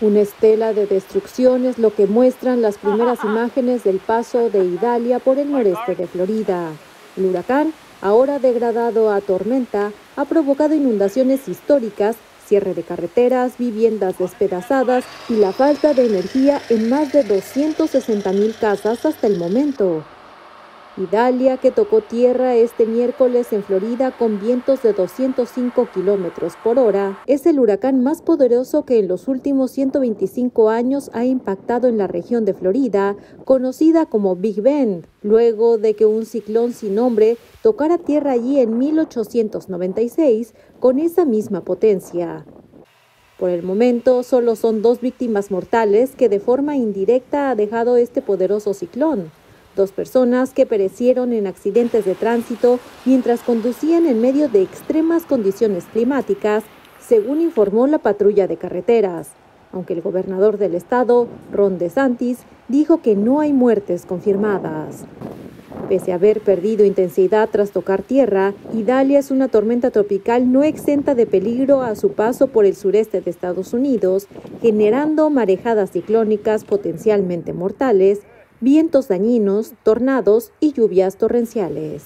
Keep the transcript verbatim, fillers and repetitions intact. Una estela de destrucción es lo que muestran las primeras imágenes del paso de Idalia por el noreste de Florida. El huracán, ahora degradado a tormenta, ha provocado inundaciones históricas, cierre de carreteras, viviendas despedazadas y la falta de energía en más de doscientas sesenta mil casas hasta el momento. Idalia, que tocó tierra este miércoles en Florida con vientos de doscientos cinco kilómetros por hora, es el huracán más poderoso que en los últimos ciento veinticinco años ha impactado en la región de Florida, conocida como Big Bend, luego de que un ciclón sin nombre tocara tierra allí en mil ochocientos noventa y seis con esa misma potencia. Por el momento, solo son dos víctimas mortales que de forma indirecta ha dejado este poderoso ciclón. Dos personas que perecieron en accidentes de tránsito mientras conducían en medio de extremas condiciones climáticas, según informó la patrulla de carreteras. Aunque el gobernador del estado, Ron DeSantis, dijo que no hay muertes confirmadas. Pese a haber perdido intensidad tras tocar tierra, Idalia es una tormenta tropical no exenta de peligro a su paso por el sureste de Estados Unidos, generando marejadas ciclónicas potencialmente mortales, vientos dañinos, tornados y lluvias torrenciales.